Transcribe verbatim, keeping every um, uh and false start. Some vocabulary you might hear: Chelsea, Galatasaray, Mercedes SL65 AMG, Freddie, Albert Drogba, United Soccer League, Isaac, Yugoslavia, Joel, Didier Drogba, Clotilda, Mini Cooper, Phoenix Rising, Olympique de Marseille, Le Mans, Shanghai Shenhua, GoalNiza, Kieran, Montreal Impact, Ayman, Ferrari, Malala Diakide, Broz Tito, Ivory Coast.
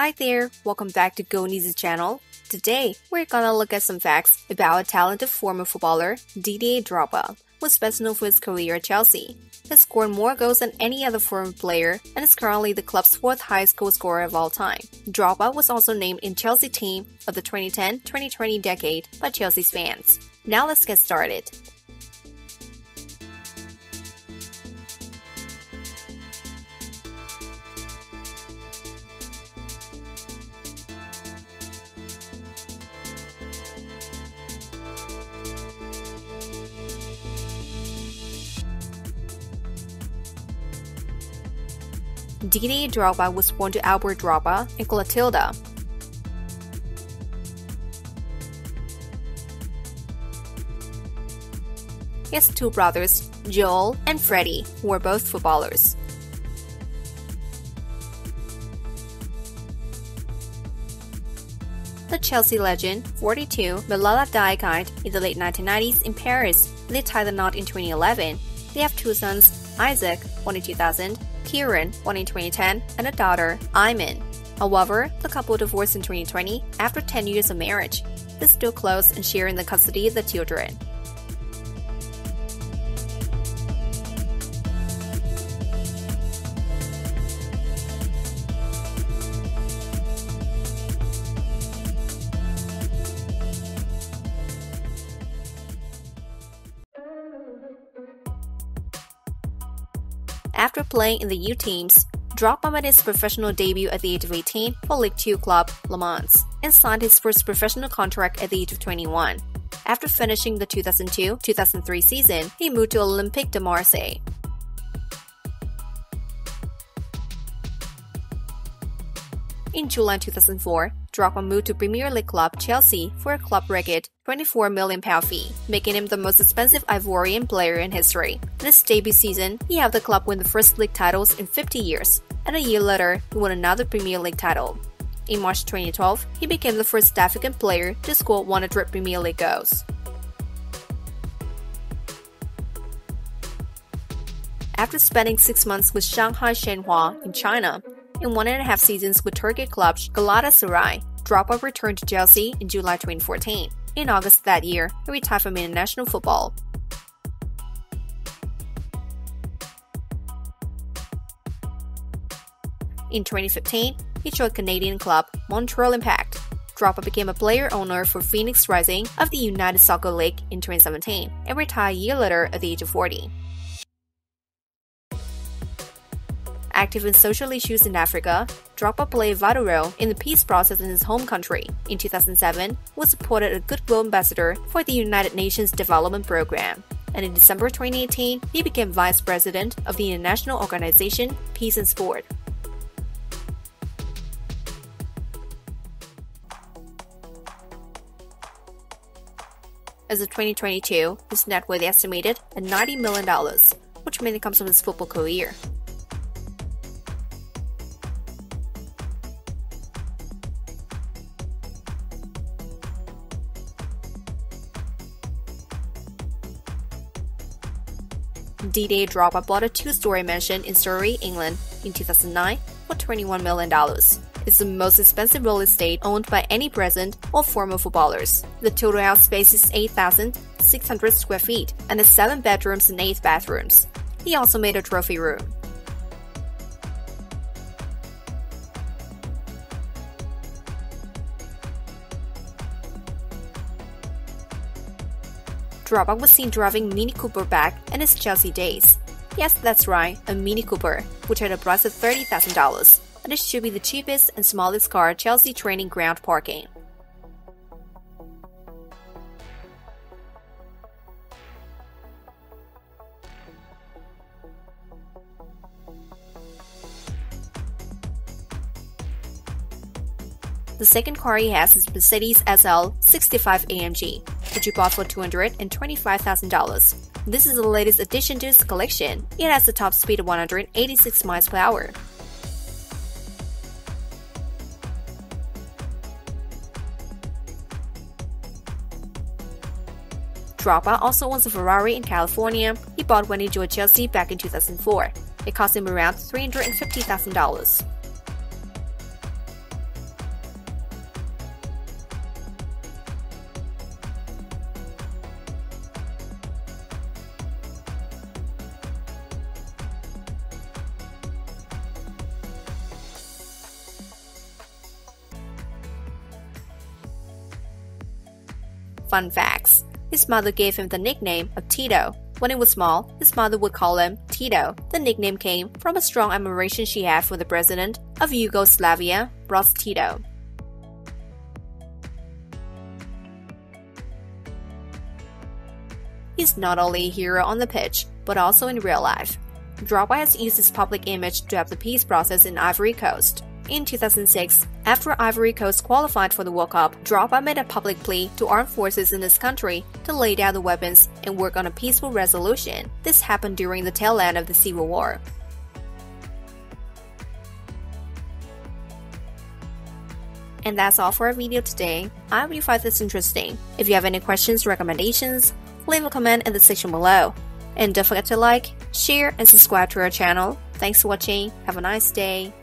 Hi there, welcome back to GoalNiza channel. Today, we're gonna look at some facts about a talented former footballer, Didier Drogba, who's best known for his career at Chelsea. He scored more goals than any other former player and is currently the club's fourth highest goal scorer of all time. Drogba was also named in Chelsea team of the twenty ten twenty twenty decade by Chelsea fans. Now let's get started. Didier Drogba was born to Albert Drogba and Clotilda. He has two brothers, Joel and Freddie, who are both footballers. The Chelsea legend, forty-two, Malala Diakide, in the late nineteen nineties in Paris. They tied the knot in twenty eleven. They have two sons, Isaac, born in two thousand, Kieran, born in twenty ten, and a daughter, Ayman. However, the couple divorced in twenty twenty after ten years of marriage. They're still close and sharing the custody of the children. After playing in the U teams, Drogba made his professional debut at the age of eighteen for League two club Le Mans and signed his first professional contract at the age of twenty-one. After finishing the two thousand two two thousand three season, he moved to Olympique de Marseille. In July two thousand four, Drogba moved to Premier League club Chelsea for a club record twenty-four million pounds fee, making him the most expensive Ivorian player in history. This debut season, he helped the club win the first league titles in fifty years, and a year later, he won another Premier League title. In March twenty twelve, he became the first African player to score one hundred Premier League goals. After spending six months with Shanghai Shenhua in China, in one and a half seasons with Turkish club Galatasaray, Drogba returned to Chelsea in July twenty fourteen. In August that year, he retired from international football. In twenty fifteen, he joined Canadian club Montreal Impact. Drogba became a player owner for Phoenix Rising of the United Soccer League in twenty seventeen and retired a year later at the age of forty. Active in social issues in Africa, Drogba played a vital role in the peace process in his home country. In two thousand seven, he was appointed a Goodwill Ambassador for the United Nations Development Program, and in December twenty eighteen, he became Vice President of the International Organization Peace and Sport. As of twenty twenty-two, his net worth is estimated at ninety million dollars, which mainly comes from his football career. Didier Drogba bought a two-story mansion in Surrey, England in two thousand nine for twenty-one million dollars. It's the most expensive real estate owned by any present or former footballers. The total house space is eight thousand six hundred square feet and has seven bedrooms and eight bathrooms. He also made a trophy room. Drogba was seen driving Mini Cooper back in his Chelsea days. Yes, that's right, a Mini Cooper, which had a price of thirty thousand dollars, and it should be the cheapest and smallest car at Chelsea training ground parking. The second car he has is Mercedes S L sixty-five A M G. Which he bought for two hundred twenty-five thousand dollars. This is the latest addition to his collection. It has a top speed of one hundred eighty-six miles per hour. Drogba also owns a Ferrari in California he bought when he joined Chelsea back in two thousand four. It cost him around three hundred fifty thousand dollars. Fun facts. His mother gave him the nickname of Tito. When he was small, his mother would call him Tito. The nickname came from a strong admiration she had for the president of Yugoslavia, Broz Tito. He's not only a hero on the pitch, but also in real life. Drogba has used his public image to help the peace process in Ivory Coast. In two thousand six, after Ivory Coast qualified for the World Cup, Drogba made a public plea to armed forces in his country to lay down the weapons and work on a peaceful resolution. This happened during the tail end of the Civil War. And that's all for our video today. I hope you find this interesting. If you have any questions or recommendations, leave a comment in the section below. And don't forget to like, share, and subscribe to our channel. Thanks for watching. Have a nice day.